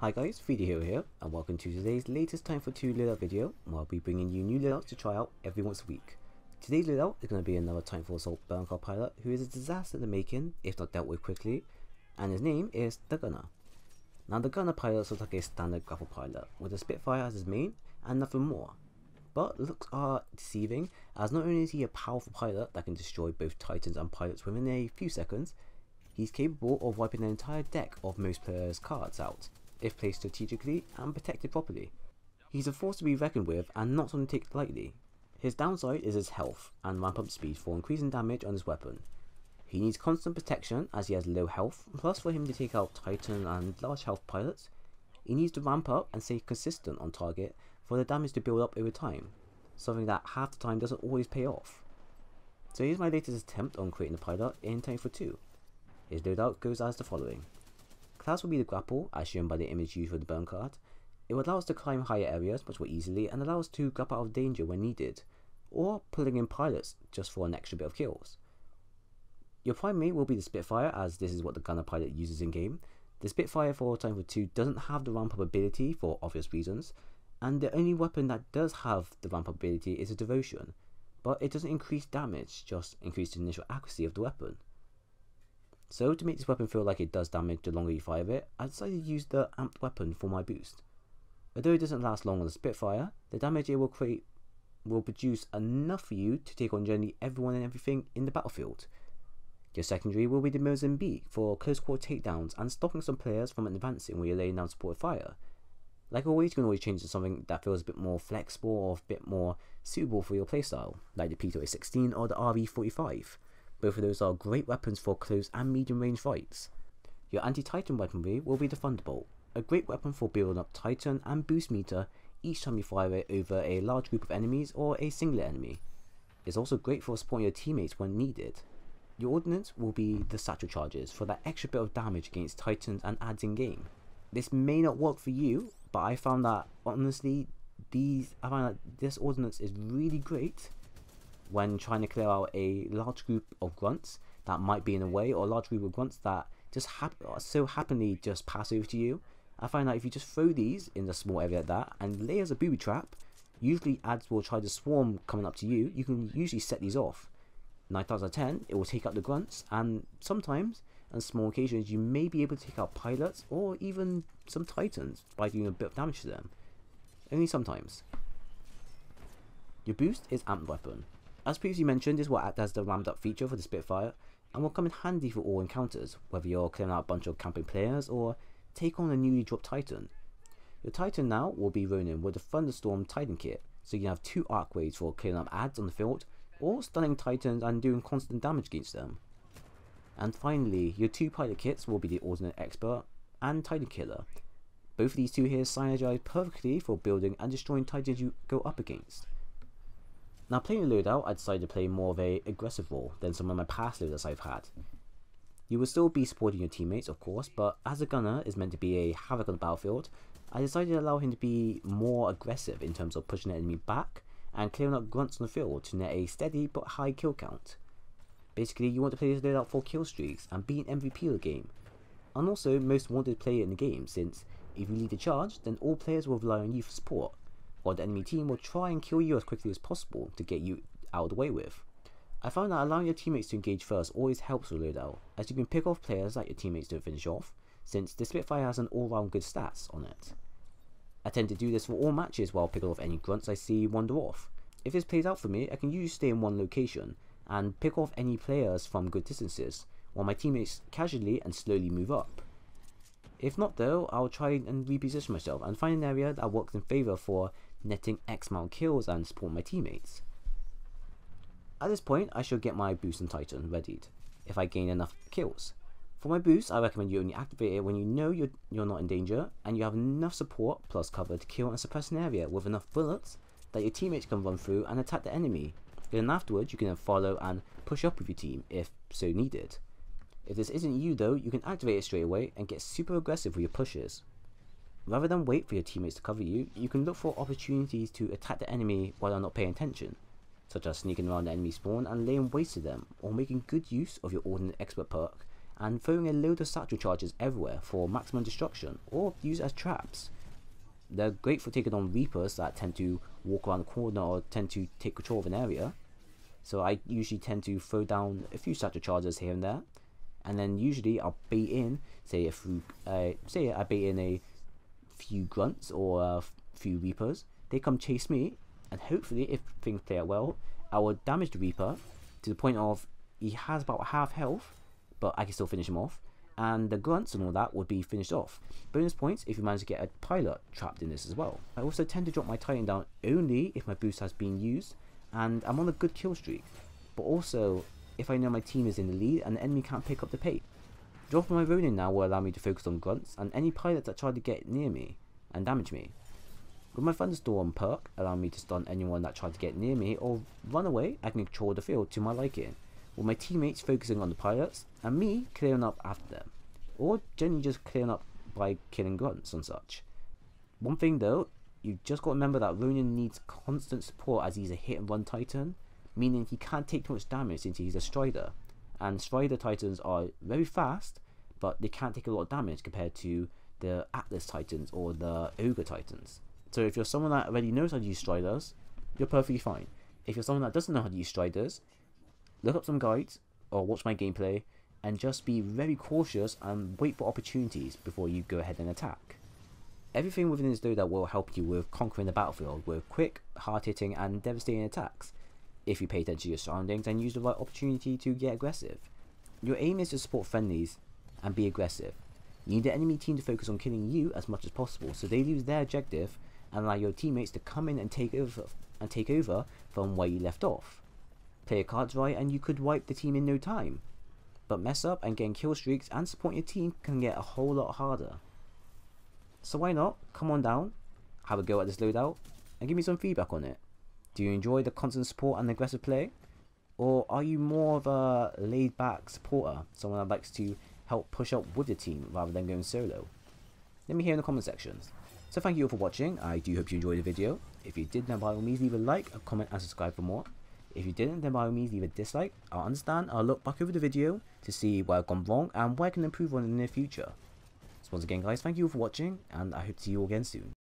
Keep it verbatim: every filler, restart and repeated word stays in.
Hi guys, three D Hero here, and welcome to today's latest Titanfall two loadout video, where I'll be bringing you new loadouts to try out every once a week. Today's loadout is going to be another Titanfall Assault Burncard pilot who is a disaster in the making if not dealt with quickly, and his name is The Gunner. Now the Gunner pilot looks like a standard grapple pilot, with a Spitfire as his main and nothing more. But looks are deceiving, as not only is he a powerful pilot that can destroy both Titans and pilots within a few seconds, he's capable of wiping an entire deck of most players' cards out, if placed strategically and protected properly. He's a force to be reckoned with and not something to take lightly. His downside is his health and ramp up speed for increasing damage on his weapon. He needs constant protection as he has low health, plus for him to take out Titan and large health pilots, he needs to ramp up and stay consistent on target for the damage to build up over time, something that half the time doesn't always pay off. So here's my latest attempt on creating the pilot in Titanfall two. His loadout goes as the following. Class will be the grapple, as shown by the image used for the burn card. It would allow us to climb higher areas much more easily and allow us to grapple out of danger when needed, or pulling in pilots just for an extra bit of kills. Your primary will be the Spitfire, as this is what the Gunner pilot uses in game. The Spitfire for Titanfall two doesn't have the ramp up ability for obvious reasons, and the only weapon that does have the ramp up ability is a Devotion, but it doesn't increase damage, just increase the initial accuracy of the weapon. So to make this weapon feel like it does damage the longer you fire it, I decided to use the amped weapon for my boost. Although it doesn't last long on the Spitfire, the damage it will create will produce enough for you to take on generally everyone and everything in the battlefield. Your secondary will be the Mozambique for close quarter takedowns and stopping some players from advancing when you're laying down supported fire. Like always, you can always change to something that feels a bit more flexible or a bit more suitable for your playstyle, like the P twenty sixteen or the R B forty-five. Both of those are great weapons for close and medium range fights. Your anti-Titan weaponry will be the Thunderbolt, a great weapon for building up Titan and boost meter each time you fire it over a large group of enemies or a singular enemy. It's also great for supporting your teammates when needed. Your Ordnance will be the Satchel Charges for that extra bit of damage against Titans and adds in game. This may not work for you, but I found that honestly, these I found that this Ordnance is really great when trying to clear out a large group of grunts that might be in the way, or a large group of grunts that just hap so happenly just pass over to you. I find that if you just throw these in a small area like that and lay as a booby trap, usually ads will try to swarm coming up to you, you can usually set these off. nine times out of ten, it will take out the grunts, and sometimes, on small occasions, you may be able to take out pilots or even some Titans by doing a bit of damage to them. Only sometimes. Your boost is amped weapon. As previously mentioned, this will act as the ramped up feature for the Spitfire and will come in handy for all encounters, whether you're clearing out a bunch of camping players or take on a newly dropped Titan. Your Titan now will be Ronin with the Thunderstorm Titan Kit, so you can have two arc waves for clearing up adds on the field or stunning Titans and doing constant damage against them. And finally, your two pilot kits will be the Ordnance Expert and Titan Killer. Both of these two here synergize perfectly for building and destroying Titans you go up against. Now playing the loadout, I decided to play more of an aggressive role than some of my past loadouts I've had. You will still be supporting your teammates of course, but as a Gunner is meant to be a havoc on the battlefield, I decided to allow him to be more aggressive in terms of pushing the enemy back and clearing up grunts on the field to net a steady but high kill count. Basically you want to play this loadout for kill streaks and be an M V P of the game, and also most wanted player in the game, since if you lead the charge then all players will rely on you for support, or the enemy team will try and kill you as quickly as possible to get you out of the way with. I found that allowing your teammates to engage first always helps with loadout, as you can pick off players that your teammates don't finish off, since the Spitfire has an all round good stats on it. I tend to do this for all matches while picking off any grunts I see wander off. If this plays out for me, I can usually stay in one location and pick off any players from good distances, while my teammates casually and slowly move up. If not though, I'll try and reposition myself and find an area that works in favour for netting X amount of kills and support my teammates. At this point, I should get my boost and Titan readied, if I gain enough kills. For my boost, I recommend you only activate it when you know you're, you're not in danger and you have enough support plus cover to kill and suppress an area with enough bullets that your teammates can run through and attack the enemy. Then afterwards, you can then follow and push up with your team if so needed. If this isn't you though, you can activate it straight away and get super aggressive with your pushes. Rather than wait for your teammates to cover you, you can look for opportunities to attack the enemy while they're not paying attention, such as sneaking around the enemy spawn and laying waste to them, or making good use of your Ordnance Expert perk and throwing a load of satchel charges everywhere for maximum destruction, or use as traps. They're great for taking on Reapers that tend to walk around the corner or tend to take control of an area. So I usually tend to throw down a few satchel charges here and there, and then usually I'll bait in, say if uh, say I bait in a few grunts or a few Reapers. They come chase me, and hopefully if things play out well, I will damage the Reaper to the point of he has about half health, but I can still finish him off, and the grunts and all that would be finished off. Bonus points if you manage to get a pilot trapped in this as well. I also tend to drop my Titan down only if my boost has been used and I'm on a good kill streak, but also if I know my team is in the lead and the enemy can't pick up the pace. Dropping my Ronin now will allow me to focus on grunts and any pilots that try to get near me and damage me. With my Thunderstorm perk allowing me to stun anyone that tried to get near me or run away, I can control the field to my liking, with my teammates focusing on the pilots and me clearing up after them, or generally just clearing up by killing grunts and such. One thing though, you've just got to remember that Ronin needs constant support as he's a hit and run Titan, meaning he can't take too much damage since he's a Strider, and Strider Titans are very fast, but they can't take a lot of damage compared to the Atlas Titans or the Ogre Titans. So if you're someone that already knows how to use Striders, you're perfectly fine. If you're someone that doesn't know how to use Striders, look up some guides or watch my gameplay and just be very cautious and wait for opportunities before you go ahead and attack. Everything within this loadout will help you with conquering the battlefield with quick, hard hitting and devastating attacks if you pay attention to your surroundings and use the right opportunity to get aggressive. Your aim is to support friendlies and be aggressive. You need the enemy team to focus on killing you as much as possible so they lose their objective and allow your teammates to come in and take over and take over from where you left off. Play your cards right and you could wipe the team in no time, but mess up and getting kill streaks and supporting your team can get a whole lot harder. So why not come on down, have a go at this loadout and give me some feedback on it. Do you enjoy the constant support and aggressive play, or are you more of a laid back supporter, someone that likes to help push up with the team rather than going solo? Let me hear in the comment sections. So thank you all for watching. I do hope you enjoyed the video. If you did, then by all means leave a like, a comment and subscribe for more. If you didn't, then by all means leave a dislike. I'll understand, I'll look back over the video to see where I've gone wrong and where I can improve on in the near future. So once again guys, thank you all for watching and I hope to see you all again soon.